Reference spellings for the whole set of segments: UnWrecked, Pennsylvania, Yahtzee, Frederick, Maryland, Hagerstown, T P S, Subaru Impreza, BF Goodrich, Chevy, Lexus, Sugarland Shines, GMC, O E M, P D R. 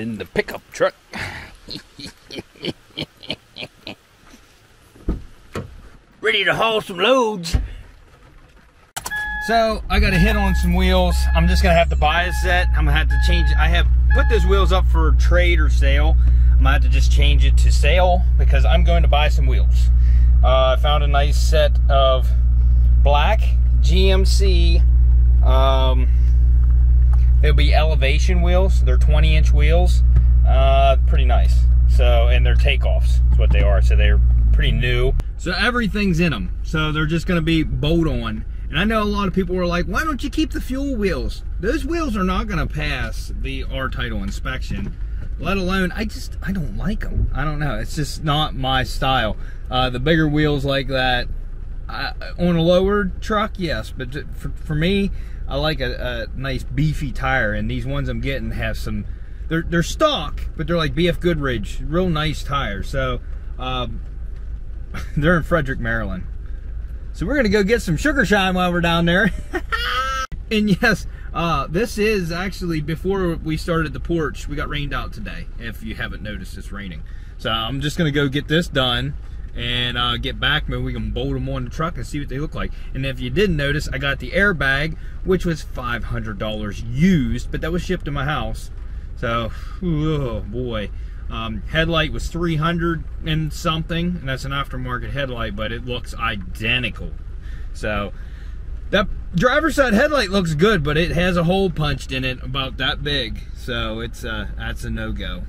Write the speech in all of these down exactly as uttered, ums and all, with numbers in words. in the pickup truck. Ready to haul some loads. So I got a hit on some wheels. I'm just gonna have to buy a set. I'm gonna have to change it. I have put those wheels up for trade or sale. I'm gonna have to just change it to sale because I'm going to buy some wheels. Uh, I found a nice set of black G M C. Um, they'll be elevation wheels. They're twenty inch wheels. Uh, pretty nice. So, and they're takeoffs is what they are. So they're pretty new. So everything's in them. So they're just gonna be bolt on. And I know a lot of people were like, why don't you keep the fuel wheels? Those wheels are not gonna pass the R-Title inspection, let alone, I just, I don't like them. I don't know, it's just not my style. Uh, the bigger wheels like that, I, on a lower truck, yes, but for, for me, I like a, a nice beefy tire, and these ones I'm getting have some, they're, they're stock, but they're like B F Goodrich, real nice tires. So, um, they're in Frederick, Maryland. So we're gonna go get some sugar shine while we're down there. And yes, uh, this is actually before we started the porch, we got rained out today. If you haven't noticed, it's raining. So I'm just gonna go get this done and uh, get back. Maybe we can bolt them on the truck and see what they look like. And if you didn't notice, I got the airbag, which was five hundred dollars used, but that was shipped to my house. So, oh boy. Um, headlight was three hundred and something, and that's an aftermarket headlight, but it looks identical. So that driver's side headlight looks good, but it has a hole punched in it about that big. So it's uh, that's a no-go.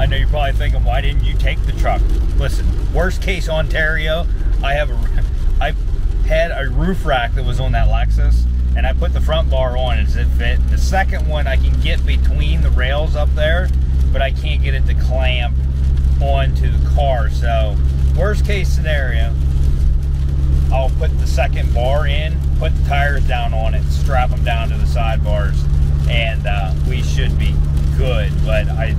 I know you're probably thinking, why didn't you take the truck? Listen, worst case Ontario, I have a, I had a roof rack that was on that Lexus, and I put the front bar on as it fit. The second one I can get between the rails up there, but I can't get it to clamp onto the car. So worst case scenario, I'll put the second bar in, put the tires down on it, strap them down to the side bars, and uh, we should be good. But I,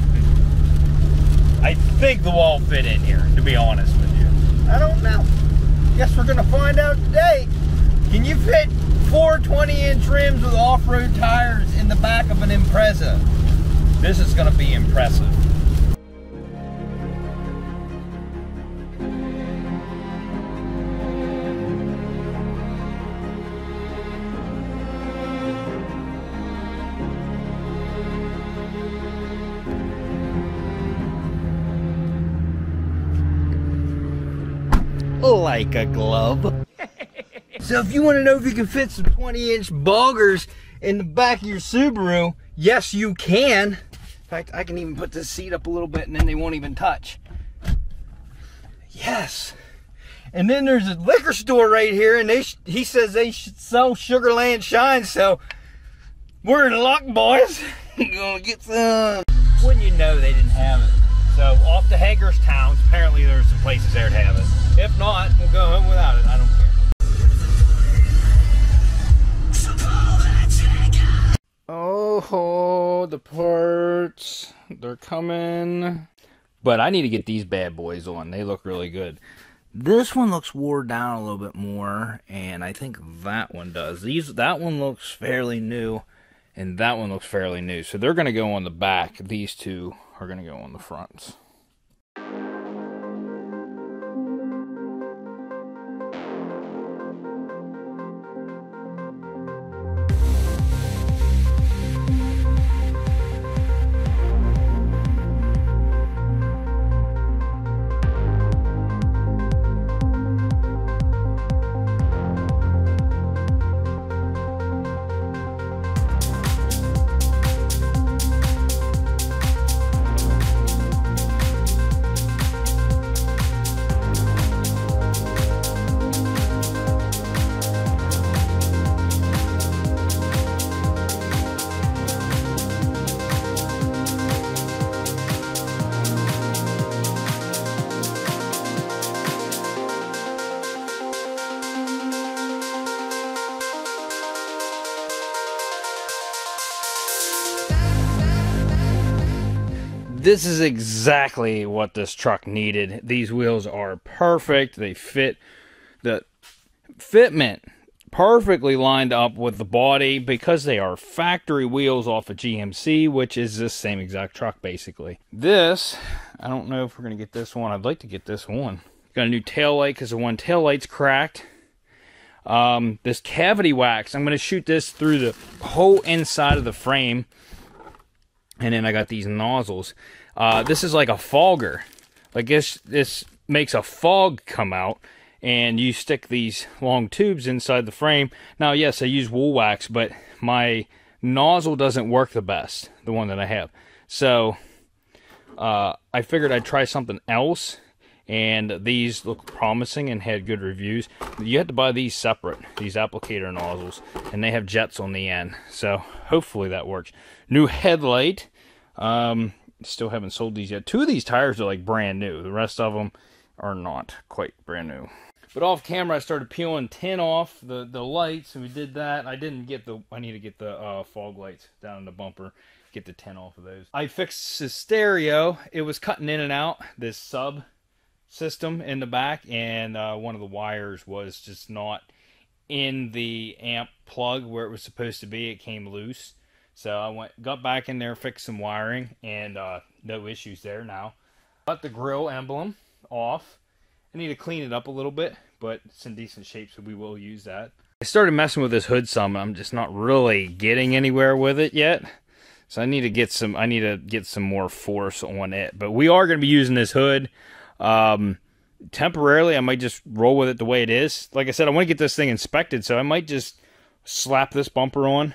I think they'll all fit in here, to be honest with you. I don't know. Guess we're gonna find out today. Can you fit four twenty inch rims with off-road tires in the back of an Impreza? This is going to be impressive. Like a glove. So if you want to know if you can fit some twenty inch boggers in the back of your Subaru, yes you can. In fact, I can even put this seat up a little bit and then they won't even touch. Yes. And then there's a liquor store right here, and they he says they should sell Sugarland Shines, so we're in luck, boys. Gonna get some. Wouldn't you know they didn't have it. So off to Hagerstown, apparently there's some places there to have it. If not, we'll go home without it. I don't care. Oh, oh, the parts, they're coming. But I need to get these bad boys on. They look really good. This one looks wore down a little bit more, and I think that one does. These, that one looks fairly new, and that one looks fairly new. So they're going to go on the back. These two are going to go on the fronts. This is exactly what this truck needed. These wheels are perfect. They fit. The fitment perfectly lined up with the body because they are factory wheels off a G M C, which is this same exact truck basically. This, I don't know if we're going to get this one. I'd like to get this one. Got a new taillight because the one taillight's cracked. Um, this cavity wax, I'm going to shoot this through the whole inside of the frame. And then I got these nozzles. Uh, this is like a fogger. Like this, this makes a fog come out. And you stick these long tubes inside the frame. Now, yes, I use wool wax, but my nozzle doesn't work the best, the one that I have. So uh, I figured I'd try something else. And these look promising and had good reviews. You had to buy these separate, these applicator nozzles, and they have jets on the end. So hopefully that works. New headlight. Um, still haven't sold these yet. Two of these tires are like brand new. The rest of them are not quite brand new. But off camera, I started peeling tin off the, the lights, and we did that. I didn't get the, I need to get the uh, fog lights down in the bumper, get the tin off of those. I fixed the stereo. It was cutting in and out, this sub system in the back, and uh, one of the wires was just not in the amp plug where it was supposed to be. It came loose. So I went, got back in there, fixed some wiring, and uh, no issues there now. Got the grill emblem off. I need to clean it up a little bit, but it's in decent shape, so we will use that. I started messing with this hood some. I'm just not really getting anywhere with it yet, so I need to get some I need to get some more force on it. But we are going to be using this hood um, temporarily. I might just roll with it the way it is. Like I said, I want to get this thing inspected, so I might just slap this bumper on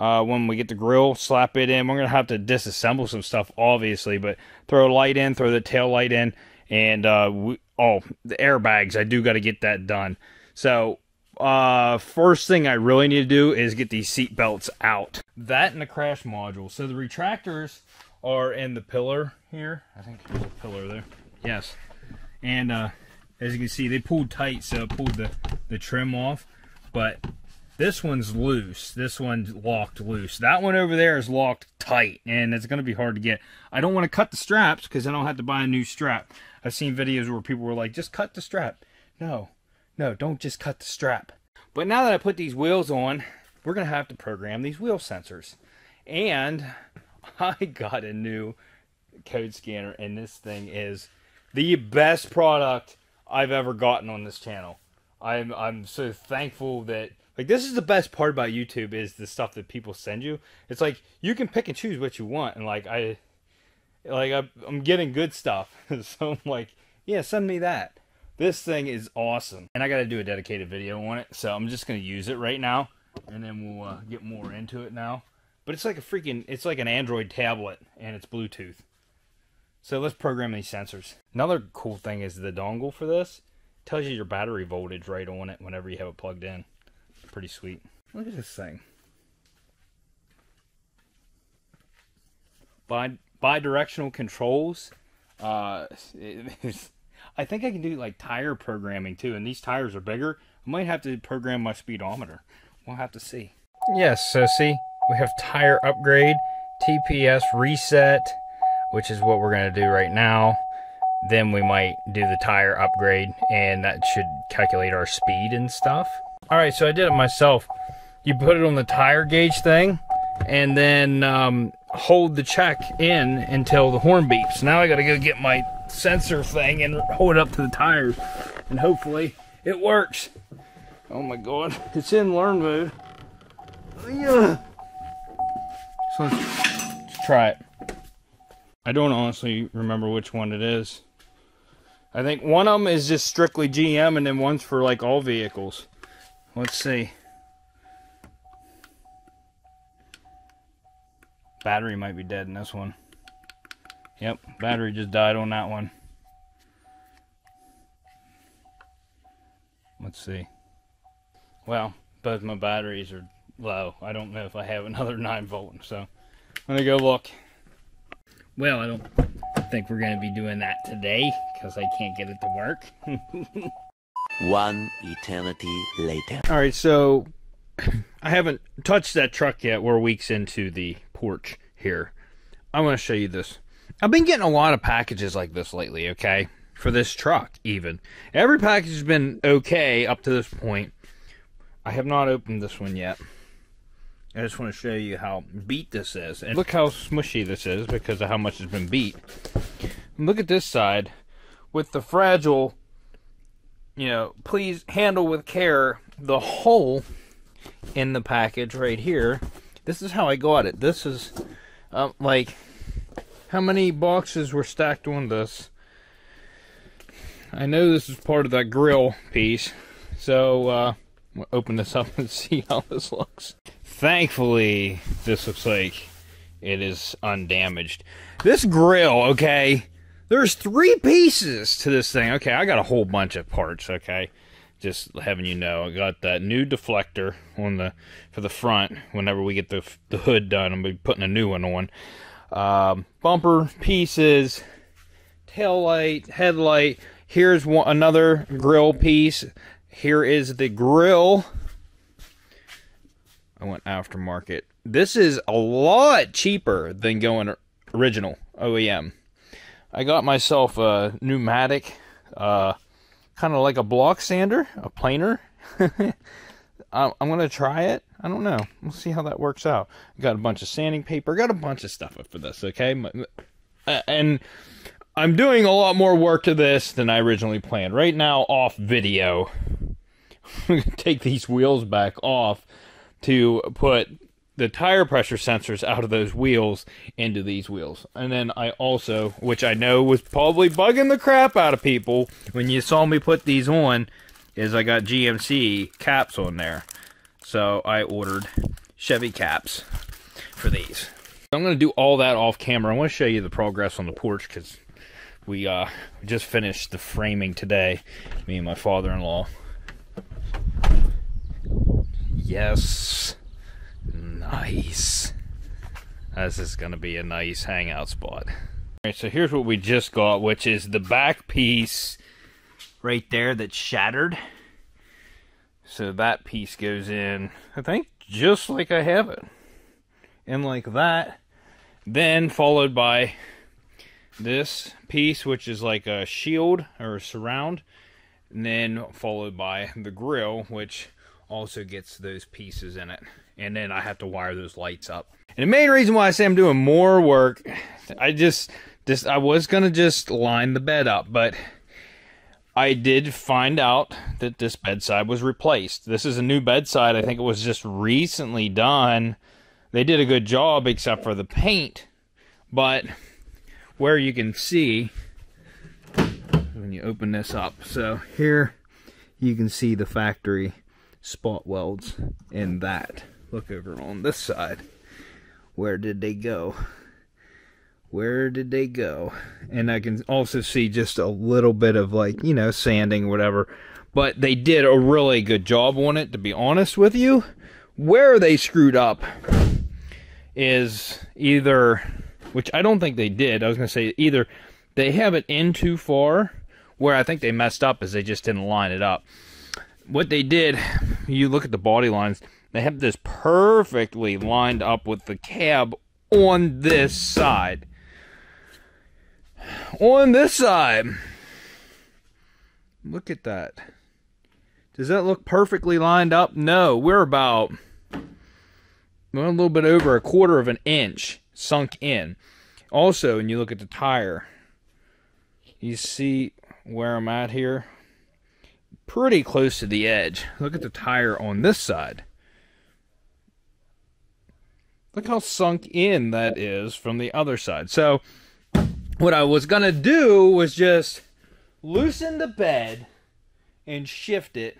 uh, when we get the grill, slap it in. We're going to have to disassemble some stuff, obviously, but throw a light in, throw the tail light in. And, uh, we, oh, the airbags, I do got to get that done. So, uh, first thing I really need to do is get these seat belts out. That and the crash module. So, the retractors are in the pillar here. I think there's a pillar there. Yes. And, uh, as you can see, they pulled tight, so I pulled the, the trim off. But this one's loose. This one's locked loose. That one over there is locked tight, and it's going to be hard to get. I don't want to cut the straps because I don't have to buy a new strap. I've seen videos where people were like, just cut the strap. No, no, don't just cut the strap. But now that I put these wheels on, we're going to have to program these wheel sensors. And I got a new code scanner, and this thing is the best product I've ever gotten on this channel. I'm, I'm so thankful that... Like, this is the best part about YouTube is the stuff that people send you. It's like, you can pick and choose what you want. And, like, I, like I, I'm getting good stuff. So, I'm like, yeah, send me that. This thing is awesome. And I got to do a dedicated video on it. So, I'm just going to use it right now. And then we'll uh, get more into it now. But it's like a freaking, it's like an Android tablet. And it's Bluetooth. So, let's program these sensors. Another cool thing is the dongle for this. It tells you your battery voltage right on it whenever you have it plugged in. Pretty sweet. Look at this thing. Bi bi-directional controls. Uh, it, I think I can do like tire programming too, and these tires are bigger. I might have to program my speedometer. We'll have to see. Yes, so see, we have tire upgrade, T P S reset, which is what we're gonna do right now. Then we might do the tire upgrade, and that should calculate our speed and stuff. All right, so I did it myself. You put it on the tire gauge thing, and then um, hold the check in until the horn beeps. Now I gotta go get my sensor thing and hold it up to the tires, and hopefully it works. Oh my God, it's in learn mode. Yeah. So let's try it. I don't honestly remember which one it is. I think one of them is just strictly G M, and then one's for like all vehicles. Let's see. Battery might be dead in this one. Yep, battery just died on that one. Let's see. Well, both my batteries are low. I don't know if I have another nine volt, so I'm gonna go look. Well, I don't think we're gonna be doing that today because I can't get it to work. One eternity later. All right, so I haven't touched that truck yet. We're weeks into the porch here. I want to show you this. I've been getting a lot of packages like this lately, okay? For this truck, even. Every package has been okay up to this point. I have not opened this one yet. I just want to show you how beat this is. And look how smushy this is because of how much it's been beat. And look at this side with the fragile, you know, please handle with care the hole in the package right here. This is how I got it. This is um, like how many boxes were stacked on this. I know this is part of that grill piece. So uh, we'll open this up and see how this looks. Thankfully, this looks like it is undamaged. This grill, okay, there's three pieces to this thing. Okay, I got a whole bunch of parts, okay? Just having you know, I got that new deflector on the for the front. Whenever we get the, the hood done, I'm going to be putting a new one on. Um, bumper pieces, tail light, headlight. Here's one, another grill piece. Here is the grill. I went aftermarket. This is a lot cheaper than going original O E M. I got myself a pneumatic, uh, kind of like a block sander, a planer. I'm going to try it. I don't know. We'll see how that works out. Got a bunch of sanding paper. Got a bunch of stuff for this, okay? And I'm doing a lot more work to this than I originally planned. Right now, off video. I'm going to take these wheels back off to put the tire pressure sensors out of those wheels into these wheels. And then I also, which I know was probably bugging the crap out of people when you saw me put these on, is I got G M C caps on there. So I ordered Chevy caps for these. I'm going to do all that off camera. I want to show you the progress on the porch because we uh, just finished the framing today, me and my father-in-law. Yes, nice. This is going to be a nice hangout spot. All right, so here's what we just got, which is the back piece right there that's shattered. So that piece goes in, I think, just like I have it. And like that, then followed by this piece, which is like a shield or a surround, and then followed by the grill, which also gets those pieces in it, and then I have to wire those lights up. And the main reason why I say I'm doing more work, I just just I was gonna just line the bed up, but I did find out that this bedside was replaced. This is a new bedside. I think it was just recently done. They did a good job except for the paint, but where you can see when you open this up, so here you can see the factory spot welds in that. Look over on this side. Where did they go? Where did they go? And I can also see just a little bit of, like, you know, sanding, whatever. But they did a really good job on it, to be honest with you. Where they screwed up is either, which I don't think they did, I was going to say either they have it in too far. Where I think they messed up is they just didn't line it up. What they did, you look at the body lines, they have this perfectly lined up with the cab on this side. On this side. Look at that. Does that look perfectly lined up? No, we're about well, a little bit over a quarter of an inch sunk in. Also, when you look at the tire, you see where I'm at here? Pretty close to the edge. Look at the tire on this side. Look how sunk in that is from the other side. So what I was gonna do was just loosen the bed and shift it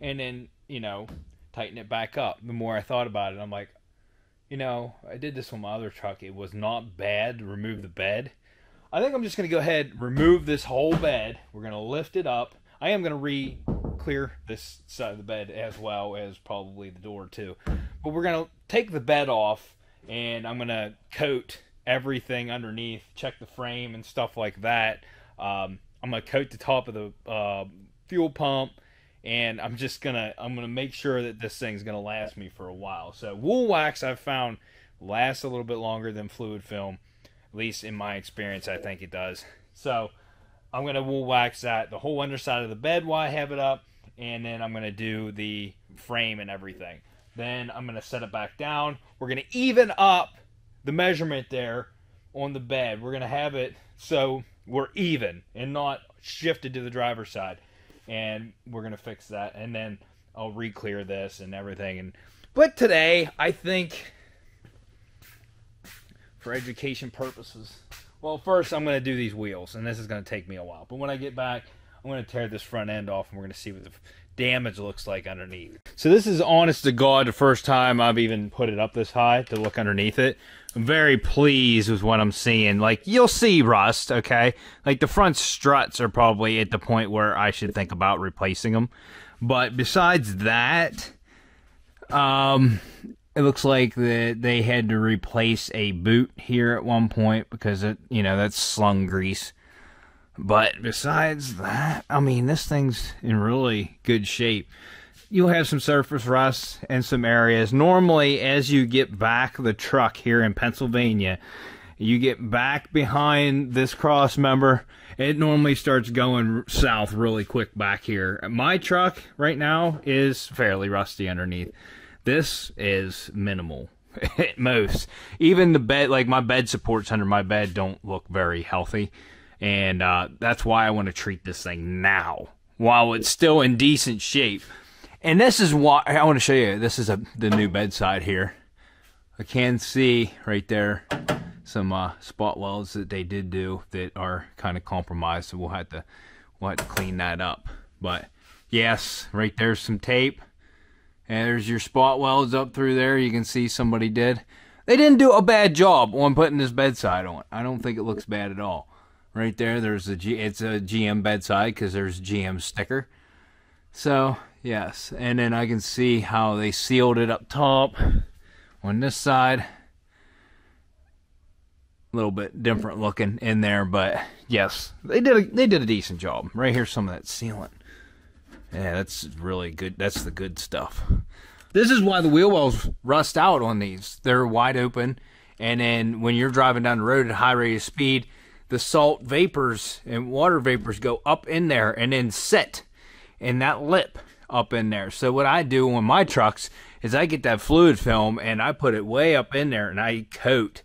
and then, you know, tighten it back up. The more I thought about it, I'm like, you know, I did this on my other truck. It was not bad to remove the bed. I think I'm just gonna go ahead, remove this whole bed. We're gonna lift it up. I am going to re-clear this side of the bed as well as probably the door too. But we're going to take the bed off and I'm going to coat everything underneath, check the frame and stuff like that. Um, I'm going to coat the top of the uh, fuel pump, and I'm just going to I'm going to make sure that this thing's going to last me for a while. So wool wax I've found lasts a little bit longer than fluid film. At least in my experience, I think it does. So I'm going to wool wax that, the whole underside of the bed while I have it up, and then I'm going to do the frame and everything. Then I'm going to set it back down. We're going to even up the measurement there on the bed. We're going to have it so we're even and not shifted to the driver's side. And we're going to fix that. And then I'll re-clear this and everything. And But today, I think, for education purposes, well, first I'm going to do these wheels. And this is going to take me a while. But when I get back, I'm going to tear this front end off. And we're going to see what the damage looks like underneath. So this is, honest to God, the first time I've even put it up this high to look underneath it. I'm very pleased with what I'm seeing. Like, you'll see rust, okay? Like, the front struts are probably at the point where I should think about replacing them. But besides that, um, it looks like the, they had to replace a boot here at one point because, it, you know, that's slung grease. But besides that, I mean, this thing's in really good shape. You'll have some surface rust and some areas. Normally, as you get back the truck here in Pennsylvania, you get back behind this cross member, it normally starts going south really quick back here. My truck right now is fairly rusty underneath. This is minimal at most. Even the bed, like my bed supports under my bed, don't look very healthy. And uh, that's why I want to treat this thing now, while it's still in decent shape. And this is why I want to show you. This is a, the new bedside here. I can see right there some uh, spot welds that they did do that are kind of compromised. So we'll have to we'll have to clean that up. But yes, right there's some tape, and there's your spot welds up through there. You can see somebody did. They didn't do a bad job on putting this bedside on. I don't think it looks bad at all. Right there, there's a G, it's a G M bedside because there's G M sticker. So yes, and then I can see how they sealed it up top on this side. A little bit different looking in there, but yes, they did a, they did a decent job. Right here's some of that sealant. Yeah, that's really good. That's the good stuff. This is why the wheel wells rust out on these. They're wide open, and then when you're driving down the road at high rate of speed, the salt vapors and water vapors go up in there and then sit in that lip up in there. So what I do on my trucks is I get that fluid film and I put it way up in there and I coat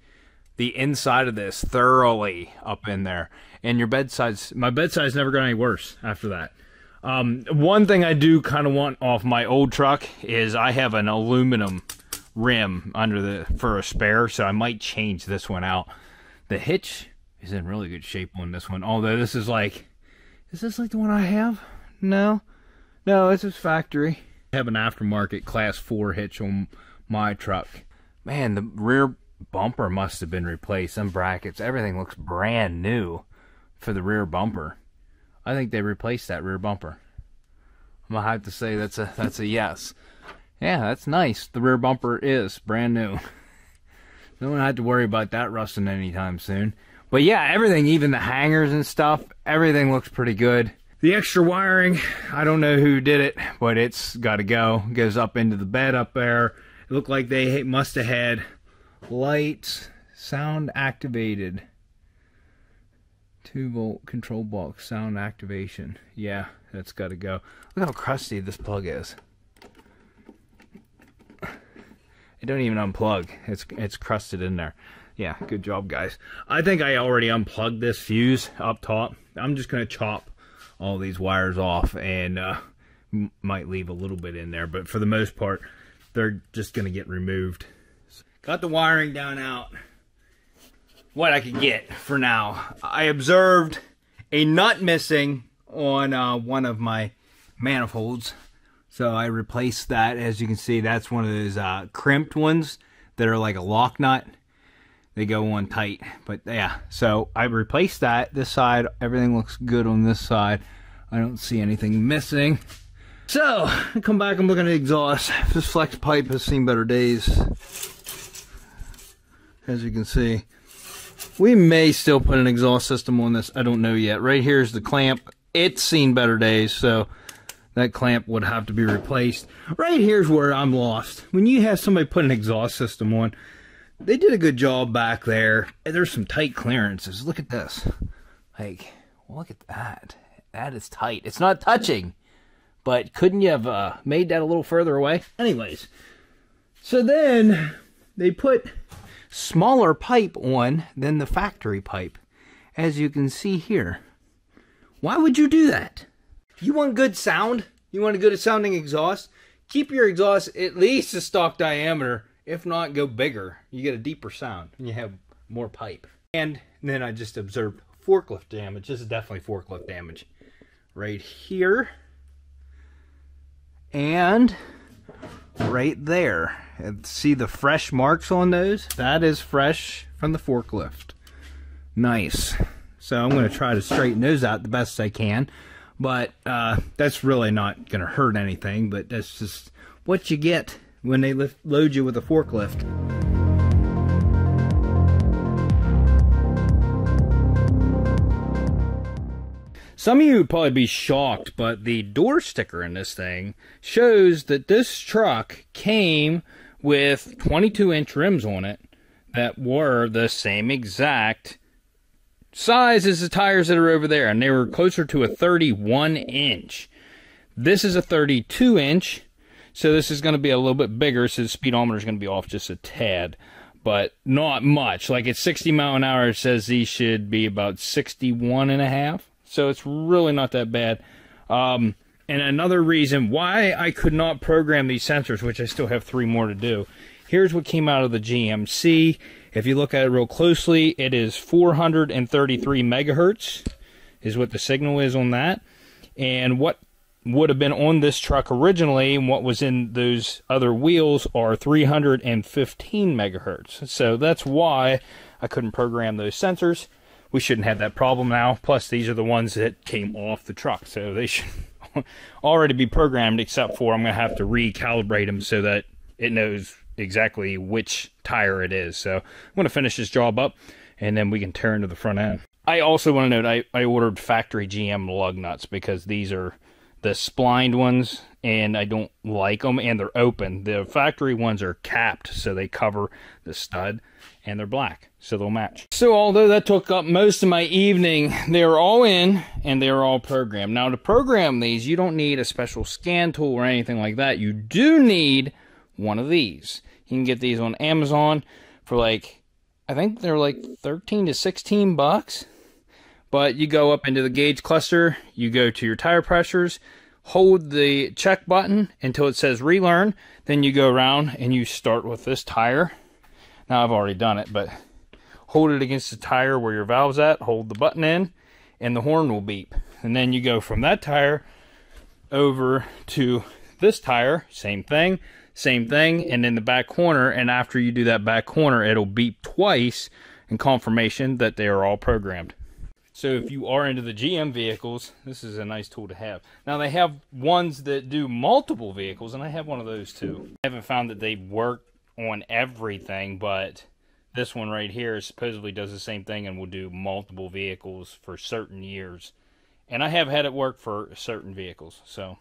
the inside of this thoroughly up in there. And your bedside's, my bedside's never got any worse after that. Um, one thing I do kind of want off my old truck is I have an aluminum rim under the for a spare, so I might change this one out. The hitch is in really good shape on this one. Although this is like, is this like the one I have? No, no, it's his factory. I have an aftermarket class four hitch on my truck. Man, the rear bumper must have been replaced. Some brackets, everything looks brand new for the rear bumper. I think they replaced that rear bumper. I'm gonna have to say that's a that's a yes. Yeah, that's nice. The rear bumper is brand new. Don't have to worry about that rusting anytime soon. But yeah, everything, even the hangers and stuff, everything looks pretty good. The extra wiring, I don't know who did it, but it's got to go. It goes up into the bed up there. It looked like they must have had lights, sound activated, two volt control box, sound activation. Yeah, that's got to go. Look how crusty this plug is. It don't even unplug. It's, it's crusted in there. Yeah, good job, guys. I think I already unplugged this fuse up top. I'm just going to chop all these wires off and uh, might leave a little bit in there. But for the most part, they're just going to get removed. Got the wiring down out. What I could get for now. I observed a nut missing on uh, one of my manifolds. So I replaced that. As you can see, that's one of those uh, crimped ones that are like a lock nut. They go on tight, but yeah, so I replaced that. This side, everything looks good on this side. I don't see anything missing. So, I come back, I'm looking at exhaust. This flex pipe has seen better days. As you can see, we may still put an exhaust system on this. I don't know yet. Right here's the clamp. It's seen better days, so that clamp would have to be replaced. Right here's where I'm lost. When you have somebody put an exhaust system on, they did a good job back there. There's some tight clearances. Look at this. Like, look at that. That is tight. It's not touching, But couldn't you have uh, made that a little further away? Anyways, so then they put smaller pipe on than the factory pipe, as you can see here. Why would you do that? You want good sound? You want a good sounding exhaust? Keep your exhaust at least a stock diameter, if not go bigger. You get a deeper sound and you have more pipe. And then I just observed forklift damage. This is definitely forklift damage right here. And right there, see the fresh marks on those? That is fresh from the forklift. Nice. So I'm going to try to straighten those out the best I can, but uh, that's really not going to hurt anything, but that's just what you get when they lift, load you with a forklift. Some of you would probably be shocked, but the door sticker in this thing shows that this truck came with twenty-two inch rims on it that were the same exact size as the tires that are over there, and they were closer to a thirty-one inch. This is a thirty-two inch, so this is going to be a little bit bigger, so the speedometer is going to be off just a tad. But not much. Like at sixty mile an hour, it says these should be about sixty-one and a half. So it's really not that bad. Um, and another reason why I could not program these sensors, which I still have three more to do. Here's what came out of the G M C. If you look at it real closely, it is four hundred thirty-three megahertz is what the signal is on that. And what would have been on this truck originally and what was in those other wheels are three hundred fifteen megahertz. So that's why I couldn't program those sensors. We shouldn't have that problem now. Plus, these are the ones that came off the truck, so they should already be programmed, except for I'm going to have to recalibrate them so that it knows exactly which tire it is. So I'm going to finish this job up, and then we can tear into the front end. I also want to note I, I ordered factory G M lug nuts because these are the splined ones, and I don't like them, and they're open. The factory ones are capped, so they cover the stud, and they're black, so they'll match. So although that took up most of my evening, they're all in and they're all programmed. Now to program these, you don't need a special scan tool or anything like that. You do need one of these. You can get these on Amazon for like, I think they're like thirteen to sixteen bucks. But you go up into the gauge cluster, you go to your tire pressures, hold the check button until it says relearn, then you go around and you start with this tire. Now, I've already done it, but hold it against the tire where your valve's at, hold the button in, and the horn will beep. And then you go from that tire over to this tire, same thing, same thing, and in the back corner, and after you do that back corner, it'll beep twice in confirmation that they are all programmed. So if you are into the G M vehicles, this is a nice tool to have. Now, they have ones that do multiple vehicles, and I have one of those too. I haven't found that they work on everything, but this one right here supposedly does the same thing and will do multiple vehicles for certain years, and I have had it work for certain vehicles, so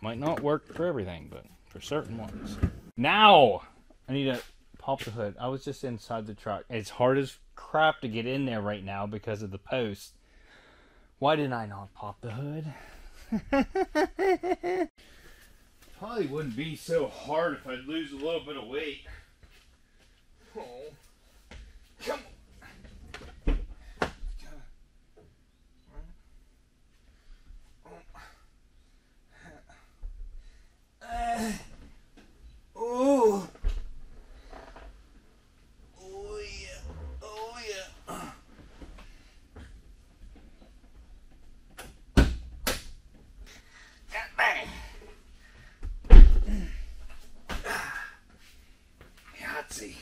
might not work for everything, but for certain ones. Now I need to pop the hood. I was just inside the truck. It's hard as crap to get in there right now because of the post. Why didn't I not pop the hood? Probably wouldn't be so hard if I lose a little bit of weight. Oh, come on. Uh, oh, oh yeah, oh yeah. God dang. Yahtzee.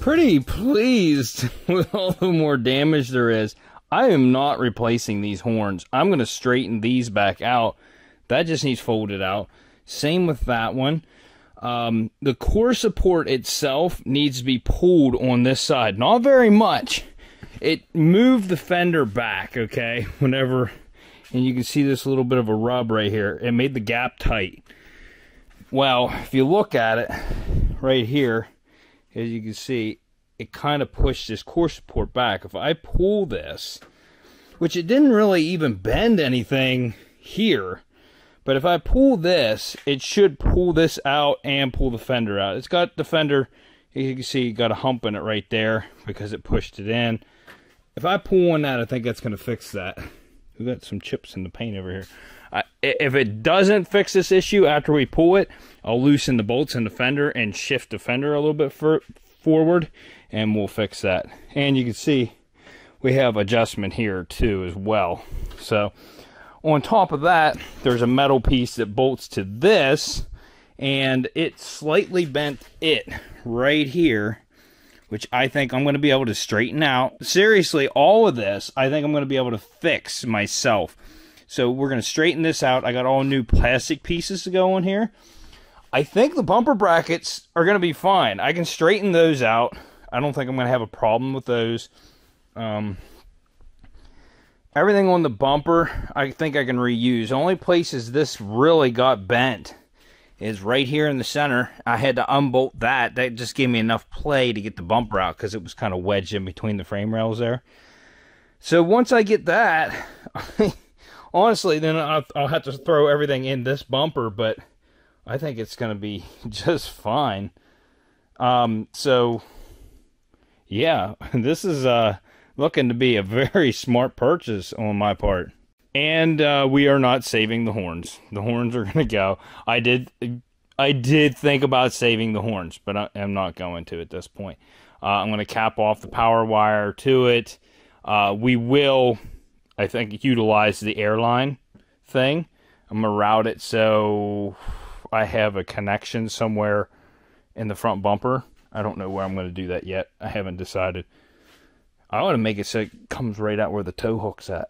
pretty pleased with all the more damage there is. I am not replacing these horns. I'm going to straighten these back out. That just needs folded out. Same with that one. Um, the core support itself needs to be pulled on this side. Not very much. It moved the fender back, okay? Whenever, and you can see this little bit of a rub right here. It made the gap tight. Well, if you look at it right here, as you can see, it kind of pushed this core support back. If I pull this, which it didn't really even bend anything here, but if I pull this, it should pull this out and pull the fender out. It's got the fender, as you can see, got a hump in it right there because it pushed it in. If I pull on that, I think that's going to fix that. We got some chips in the paint over here. Uh, if it doesn't fix this issue after we pull it, I'll loosen the bolts in the fender and shift the fender a little bit for, forward, and we'll fix that. And you can see we have adjustment here too as well. So on top of that, there's a metal piece that bolts to this, and it slightly bent it right here, which I think I'm going to be able to straighten out. Seriously, all of this, I think I'm going to be able to fix myself. So we're going to straighten this out. I got all new plastic pieces to go on here. I think the bumper brackets are going to be fine. I can straighten those out. I don't think I'm going to have a problem with those. Um, everything on the bumper, I think I can reuse. The only places this really got bent is right here in the center. I had to unbolt that. That just gave me enough play to get the bumper out because it was kind of wedged in between the frame rails there. So once I get that, honestly, then I'll, I'll have to throw everything in this bumper, but I think it's going to be just fine. Um, so, yeah, this is uh, looking to be a very smart purchase on my part. And uh, we are not saving the horns. The horns are going to go. I did I did think about saving the horns, but I, I'm not going to at this point. Uh, I'm going to cap off the power wire to it. Uh, we will, I think, utilize the airline thing. I'm going to route it so I have a connection somewhere in the front bumper. I don't know where I'm going to do that yet. I haven't decided. I want to make it so it comes right out where the tow hook's at.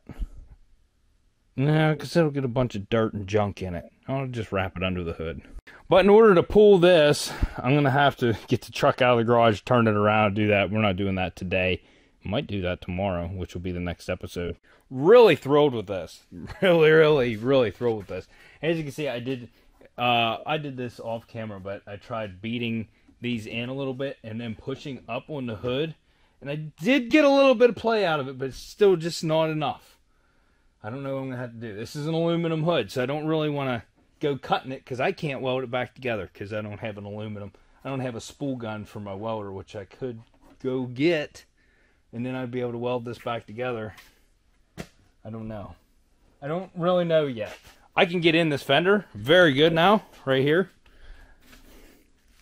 No, because it'll get a bunch of dirt and junk in it. I'll just wrap it under the hood. But in order to pull this, I'm going to have to get the truck out of the garage, turn it around, do that. We're not doing that today. Might do that tomorrow, which will be the next episode. Really thrilled with this. Really, really, really thrilled with this. As you can see, I did uh, I did this off camera, but I tried beating these in a little bit and then pushing up on the hood. And I did get a little bit of play out of it, but it's still just not enough. I don't know what I'm going to have to do. This is an aluminum hood, so I don't really want to go cutting it because I can't weld it back together because I don't have an aluminum. I don't have a spool gun for my welder, which I could go get, and then I'd be able to weld this back together. I don't know. I don't really know yet. I can get in this fender very good now, right here,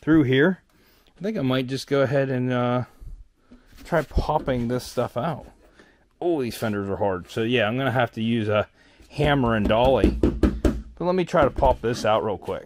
through here. I think I might just go ahead and uh, try popping this stuff out. Oh, these fenders are hard. So yeah, I'm gonna have to use a hammer and dolly. But let me try to pop this out real quick.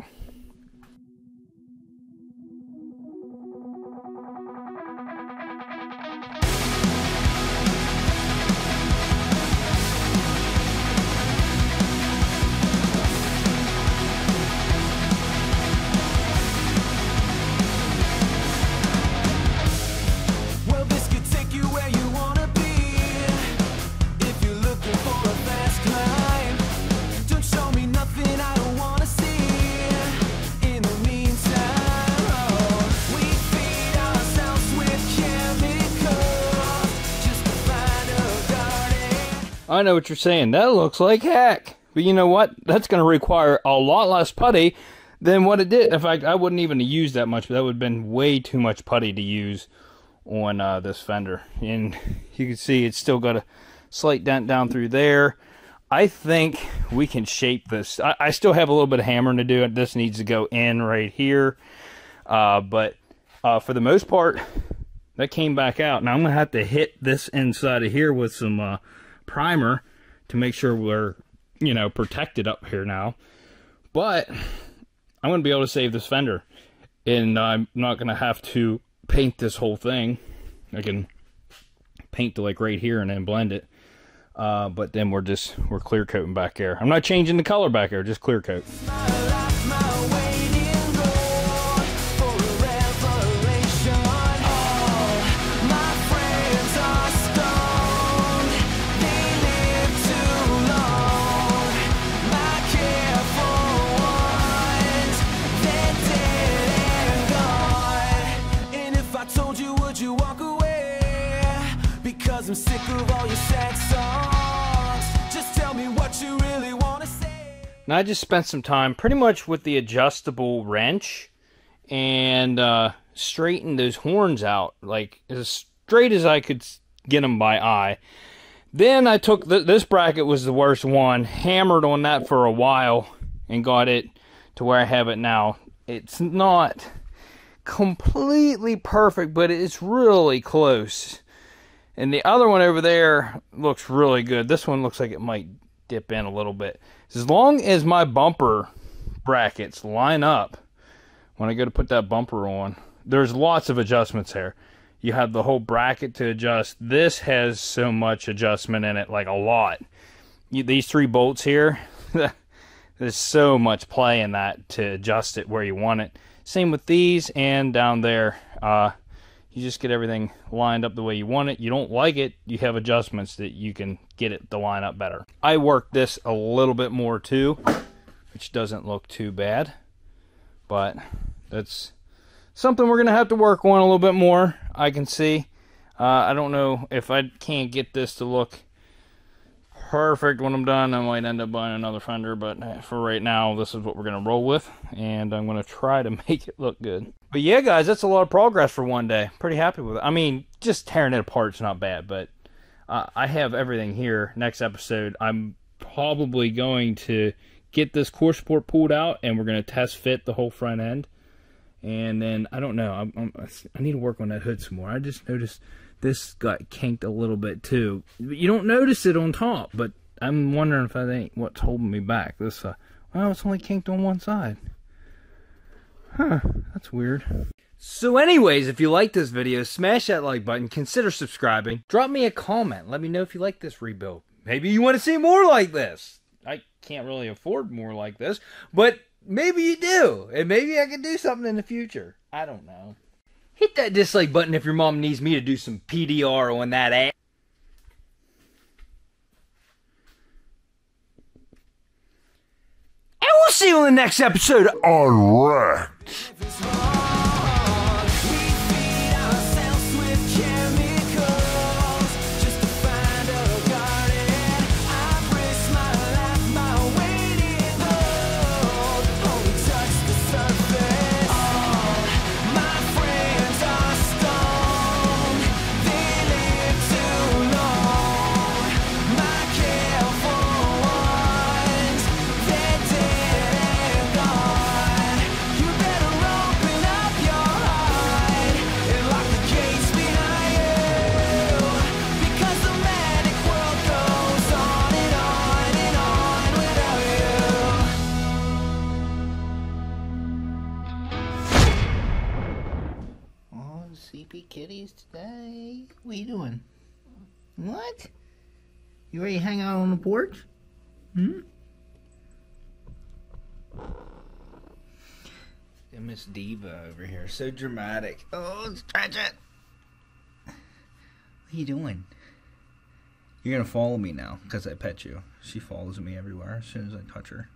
I know what you're saying. That looks like heck. But you know what? That's going to require a lot less putty than what it did. In fact, I wouldn't even have used that much, but that would have been way too much putty to use on uh, this fender. And you can see it's still got a slight dent down through there. I think we can shape this. I, I still have a little bit of hammering to do. This needs to go in right here. Uh, but uh, for the most part, that came back out. Now I'm going to have to hit this inside of here with some Uh, primer to make sure we're, you know, protected up here now. But I'm going to be able to save this fender, and I'm not going to have to paint this whole thing. I can paint to like right here and then blend it. Uh, but then we're just, we're clear coating back there. I'm not changing the color back there, just clear coat. My life, my way. I'm sick of all your sad songs. Just tell me what you really want to say. Now I just spent some time pretty much with the adjustable wrench and uh, straightened those horns out like as straight as I could get them by eye. Then I took th this bracket was the worst one, hammered on that for a while and got it to where I have it now. It's not completely perfect, but it's really close. And the other one over there looks really good. This one looks like it might dip in a little bit. As long as my bumper brackets line up, when I go to put that bumper on, there's lots of adjustments here. You have the whole bracket to adjust. This has so much adjustment in it, like a lot. You, these three bolts here, there's so much play in that to adjust it where you want it. Same with these and down there. Uh, You just get everything lined up the way you want it. You don't like it, you have adjustments that you can get it to line up better. I worked this a little bit more too, which doesn't look too bad, but that's something we're gonna have to work on a little bit more, I can see. Uh, I don't know if I can't get this to look perfect when I'm done. I might end up buying another fender, but for right now, this is what we're gonna roll with, and I'm gonna try to make it look good. But yeah, guys, that's a lot of progress for one day. Pretty happy with it. I mean, just tearing it apart is not bad, but uh, I have everything here. Next episode, I'm probably going to get this core support pulled out, and we're going to test fit the whole front end. And then, I don't know, I'm, I'm, I need to work on that hood some more. I just noticed this got kinked a little bit, too. You don't notice it on top, but I'm wondering if that ain't what's holding me back. This, uh, well, it's only kinked on one side. Huh, that's weird. So anyways, if you like this video, smash that like button, consider subscribing, drop me a comment, let me know if you like this rebuild. Maybe you want to see more like this. I can't really afford more like this, but maybe you do, and maybe I could do something in the future. I don't know. Hit that dislike button if your mom needs me to do some P D R on that ass. And we'll see you on the next episode of UnWrecked. Kitties today. What are you doing? What? You ready to hang out on the porch? Hmm? And Miss Diva over here. So dramatic. Oh, stretch it. What are you doing? You're going to follow me now because I pet you. She follows me everywhere as soon as I touch her.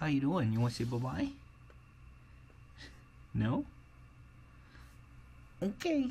How you doing? You want to say bye-bye? No? Okay.